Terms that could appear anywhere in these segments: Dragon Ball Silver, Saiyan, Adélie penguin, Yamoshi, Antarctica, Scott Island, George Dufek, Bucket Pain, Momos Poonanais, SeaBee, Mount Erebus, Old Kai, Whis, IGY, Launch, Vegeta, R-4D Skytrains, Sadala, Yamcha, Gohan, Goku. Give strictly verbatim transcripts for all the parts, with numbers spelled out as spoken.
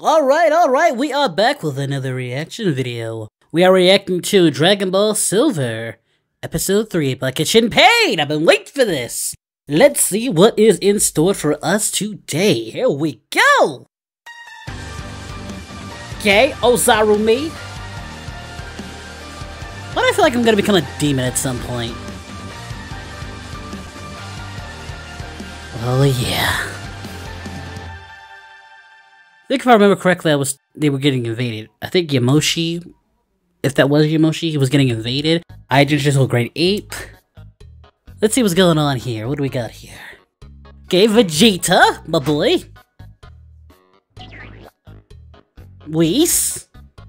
Alright, alright, we are back with another reaction video. We are reacting to Dragon Ball Silver, Episode three, Bucket Pain! I've been waiting for this! Let's see what is in store for us today. Here we go! Okay, Ozarumi. Why do I feel like I'm gonna become a demon at some point? Oh yeah. I think if I remember correctly, I was they were getting invaded. I think Yamoshi, if that was Yamoshi, he was getting invaded. I just just was grade eight. Let's see what's going on here. What do we got here? Okay, Vegeta, my boy. Whis.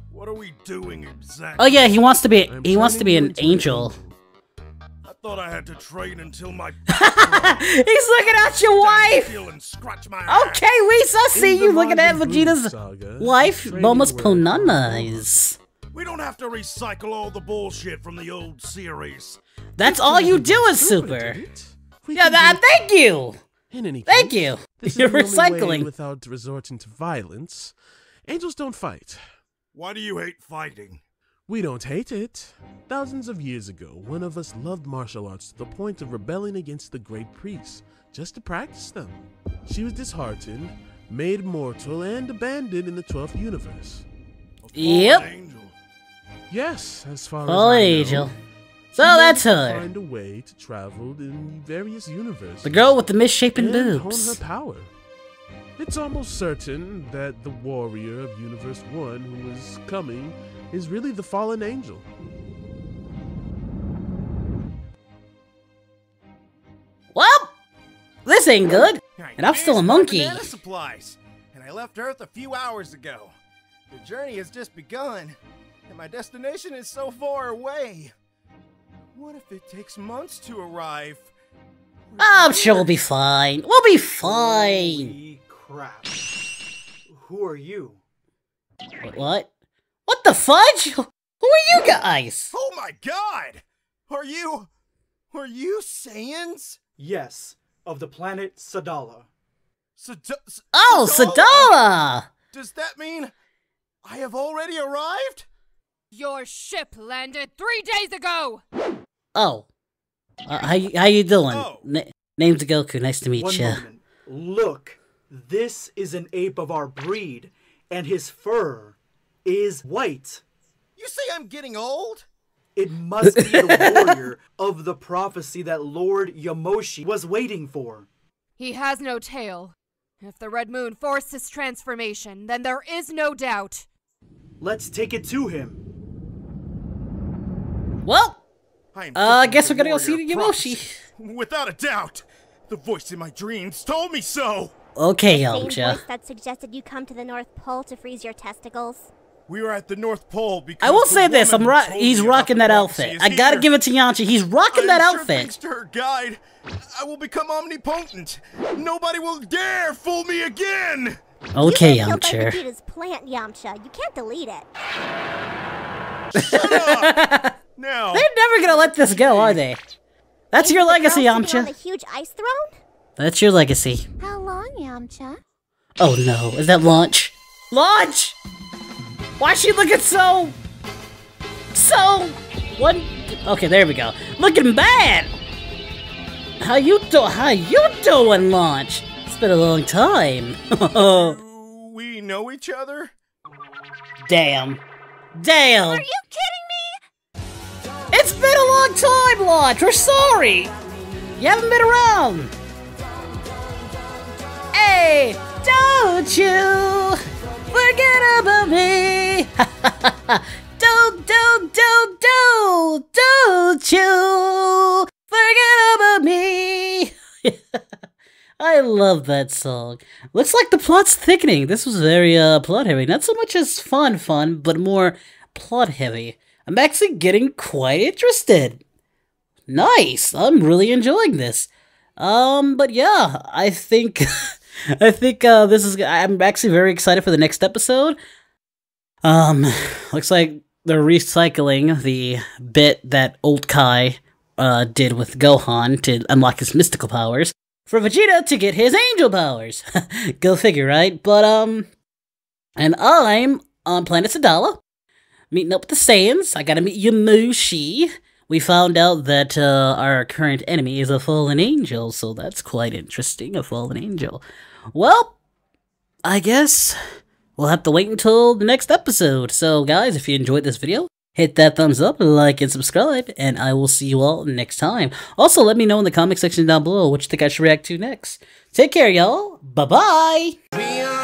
What are we doing exactly? Oh yeah, he wants to be I'm he wants to be an angel. I thought I had to train until my he's looking at your wife! Okay, Whis, I see you looking at Vegeta's wife, Momos Poonanais. We don't have to recycle all the bullshit from the old series. That's all you do is Super. Yeah, that, thank you! Thank you! You're recycling. Without resorting to violence, angels don't fight. Why do you hate fighting? We don't hate it. Thousands of years ago, one of us loved martial arts to the point of rebelling against the great priests, just to practice them. She was disheartened, made mortal, and abandoned in the twelfth universe. Yep. Angel. Yes, as far Full as I angel. Know, so that's her. Find a way to travel in various universes. The girl with the misshapen boobs. Hone her power. It's almost certain that the warrior of Universe One, who is coming, is really the fallen angel. Well, this ain't good, and I'm still a monkey. Supplies, and I left Earth a few hours ago. The journey has just begun, and my destination is so far away. What if it takes months to arrive? I'm sure we'll be fine. We'll be fine. Holy crap! Who are you? Wait, what? What the fudge? Who are you guys? Oh my god! Are you... Are you Saiyans? Yes, of the planet Sadala. Sad oh, Sadala! Sadala! Does that mean I have already arrived? Your ship landed three days ago! Oh. Uh, how, how you doing? Oh. Na name's Goku, nice to meet One you. Moment. Look, this is an ape of our breed, and his fur... is white. You say I'm getting old? It must be the warrior of the prophecy that Lord Yamoshi was waiting for. He has no tail. If the Red Moon forced his transformation, then there is no doubt. Let's take it to him. Well, I uh, guess we're gonna go see the Yamoshi. Without a doubt, the voice in my dreams told me so. Okay, Yamcha. The same voice that suggested you come to the North Pole to freeze your testicles. We were at the North Pole because I will say this, I'm ro he's rocking that outfit. I gotta here. give it to Yamcha, he's rocking I'm that sure outfit. Thanks to her guide, I will become omnipotent. Nobody will dare fool me again! Okay, you Yamcha. You computers plant, Yamcha. You can't delete it. Shut up! Now, they're never gonna let this go, are they? That's your legacy, Yamcha. On the huge ice throne? That's your legacy. How long, Yamcha? Oh no, is that Launch? Launch! Why is she looking so... So... What? Okay, there we go. Looking bad! How you do- How you doing, Launch? It's been a long time. Do we know each other? Damn. Damn! Are you kidding me? It's been a long time, Launch! We're sorry! You haven't been around! Hey! Don't you... forget about me! Don't, don't, don't, don't, don't you forget about me! I love that song. Looks like the plot's thickening. This was very uh, plot heavy. Not so much as fun fun, but more plot heavy. I'm actually getting quite interested. Nice! I'm really enjoying this. Um, but yeah, I think... I think uh, this is. I'm actually very excited for the next episode. Um, looks like they're recycling the bit that Old Kai uh, did with Gohan to unlock his mystical powers for Vegeta to get his angel powers. Go figure, right? But um, And I'm on planet Sadala, meeting up with the Saiyans. I gotta meet Yamoshi. We found out that uh, our current enemy is a fallen angel, so that's quite interesting, a fallen angel. Well, I guess we'll have to wait until the next episode. So guys, if you enjoyed this video, hit that thumbs up, like, and subscribe, and I will see you all next time. Also, let me know in the comment section down below what you think I should react to next. Take care, y'all. Bye-bye!